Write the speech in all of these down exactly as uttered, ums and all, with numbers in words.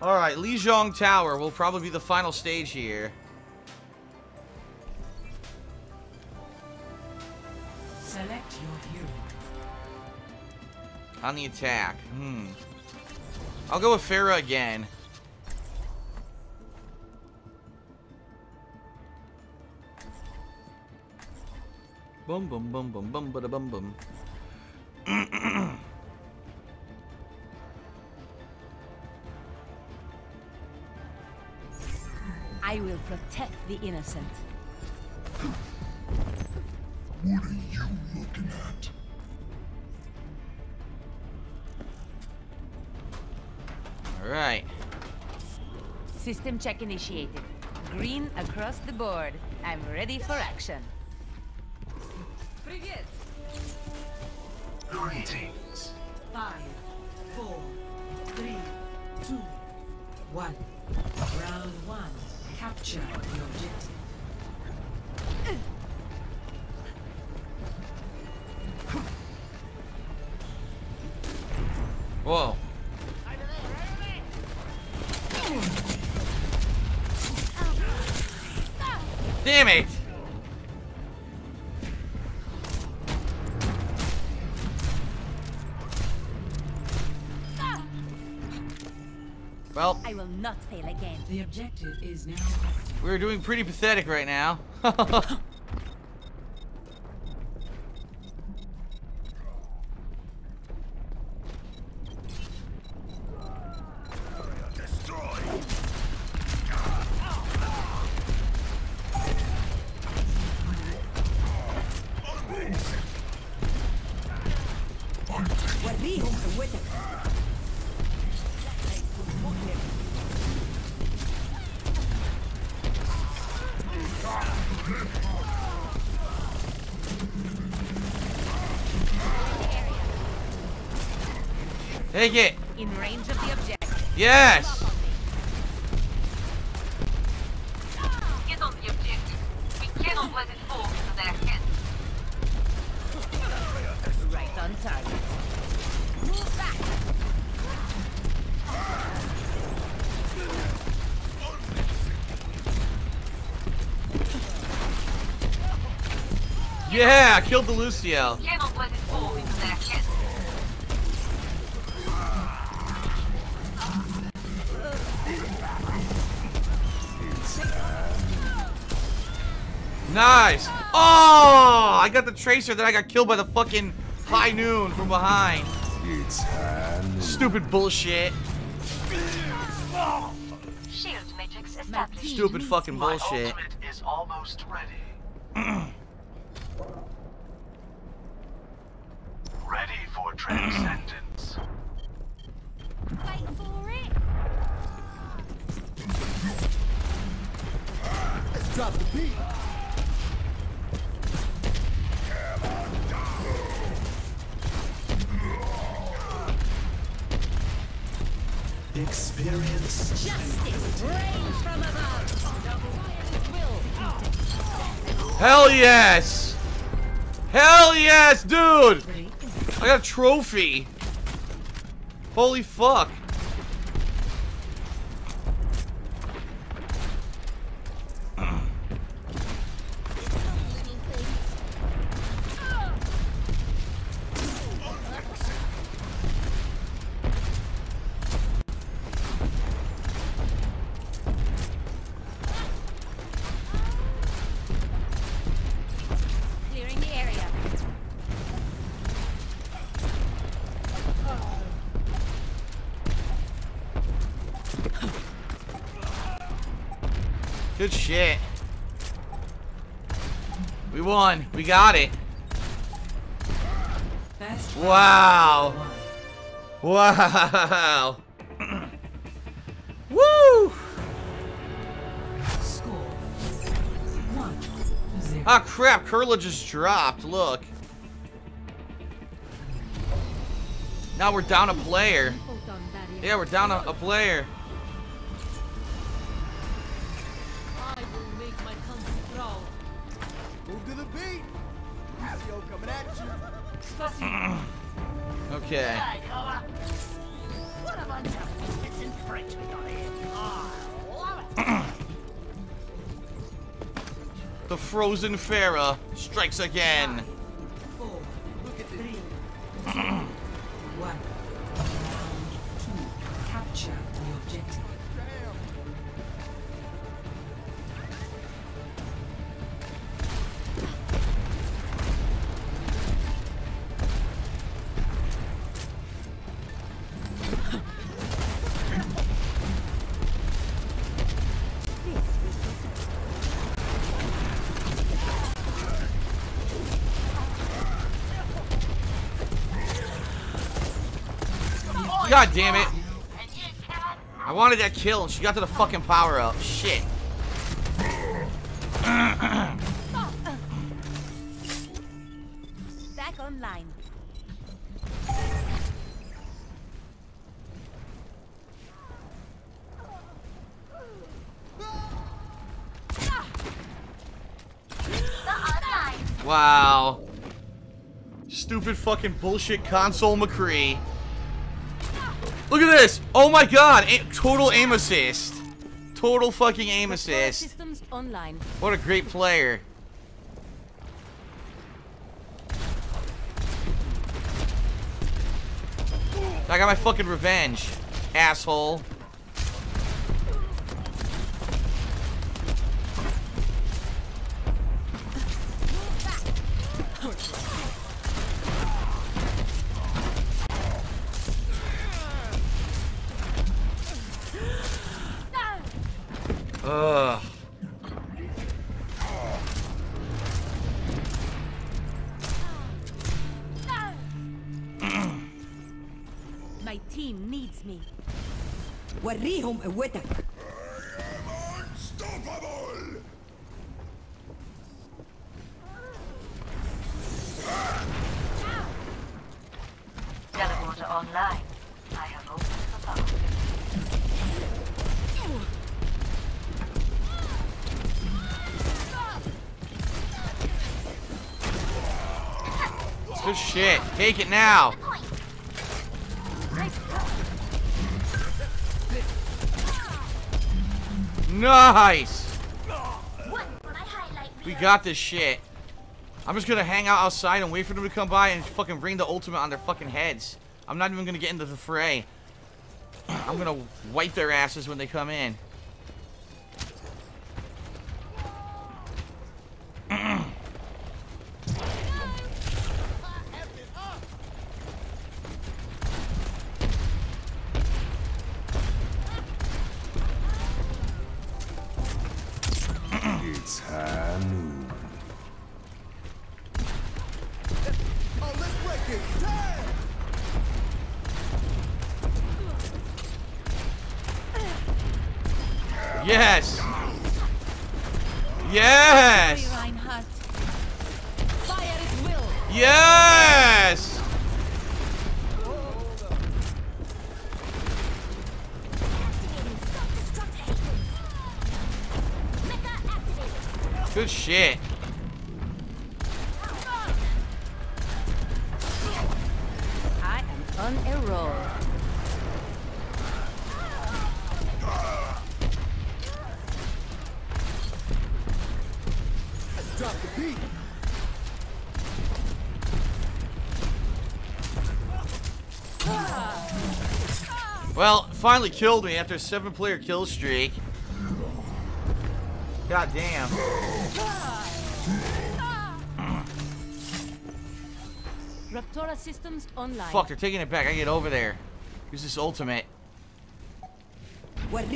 Alright, Lijiang Tower will probably be the final stage here. Select your hero. On the attack. Hmm. I'll go with Pharah again. Boom, boom, boom, boom, boom, bada, boom, boom. I will protect the innocent. What are you looking at? All right. System check initiated. Green across the board. I'm ready for action. Brigitte. Greetings. Five, four, three, two, one. Round one. Capture your objective. Whoa. Damn it! Well, I will not fail again. The objective is now. We're doing pretty pathetic right now. Take it. In range of the objective. Yes. Get on the objective. We cannot let it fall into their hands. Right on target. Move back. Yeah, killed the Lucio. Cannot let it fall into their hands. Nice! Oh! I got the Tracer, then I got killed by the fucking High Noon from behind. It's stupid bullshit. Shield matrix established. Stupid fucking bullshit. My ultimate is almost ready. Ready for transcendence. Fight for it. Let's drop the beat. Experience justice rains from above. Hell yes! Hell yes, dude! I got a trophy. Holy fuck! Good shit. We won. We got it. Wow. Wow. Woo. Score one zero. Ah crap, Curla just dropped. Look. Now we're down a player. Yeah, we're down a, a player. Okay. What a bunch of kids in French we got here. The frozen Pharah strikes again. Five, four, look at three, one, two, capture the objective. God damn it. I wanted that kill and she got to the fucking power up. Shit. Back online. Wow. Stupid fucking bullshit console McCree. Look at this! Oh my god! A total aim assist! Total fucking aim assist! What a great player! I got my fucking revenge, asshole! Ugh. My team needs me. I am unstoppable. Teleporter online. I have opened the power. Good shit. Take it now. Nice. We got this shit. I'm just gonna hang out outside and wait for them to come by and fucking bring the ultimate on their fucking heads. I'm not even gonna get into the fray. I'm gonna wipe their asses when they come in. Yes! Yes! Yes! Good shit. I am on a roll. Drop the beat. Well, finally killed me after a seven-player kill streak. God damn. Raptora systems online. Fuck, they're taking it back. I get over there. Use this ultimate. Oh, let's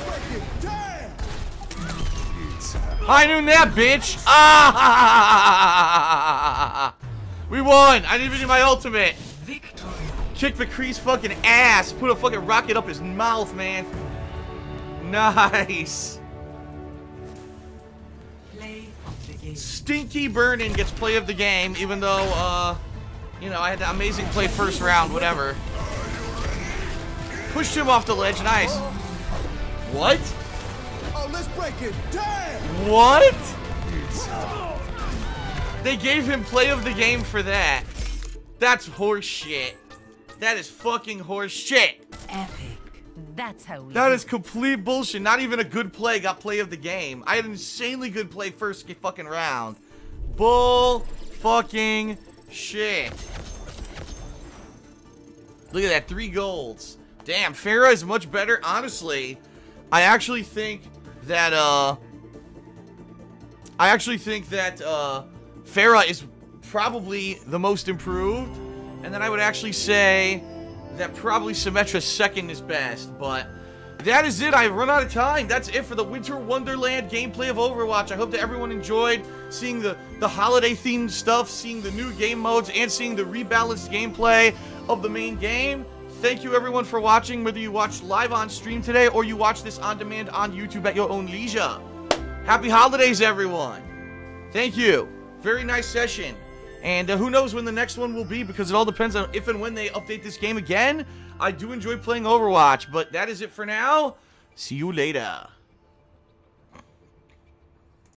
break it down. I knew that, bitch! Ah! We won! I didn't even do my ultimate! Victory. Kick McCree's fucking ass! Put a fucking rocket up his mouth, man! Nice! Play of the game. Stinky Burnin gets play of the game, even though, uh, you know, I had the amazing play first round, whatever. Pushed him off the ledge, nice! What? Oh, let's break it down. What? Whoa. They gave him play of the game for that. That's horse shit. That is fucking horse shit. Epic. That's how we That do. is complete bullshit. Not even a good play got play of the game. I had an insanely good play first fucking round. Bull fucking shit. Look at that, three golds. Damn, Pharah is much better. Honestly, I actually think that uh I actually think that uh Pharah is probably the most improved. And then I would actually say that probably Symmetra's second is best, but that is it. I've run out of time. That's it for the Winter Wonderland gameplay of Overwatch. I hope that everyone enjoyed seeing the, the holiday-themed stuff, seeing the new game modes, and seeing the rebalanced gameplay of the main game. Thank you, everyone, for watching, whether you watched live on stream today or you watch this on demand on YouTube at your own leisure. Happy holidays, everyone. Thank you. Very nice session. And uh, who knows when the next one will be, because it all depends on if and when they update this game again. I do enjoy playing Overwatch, but that is it for now. See you later.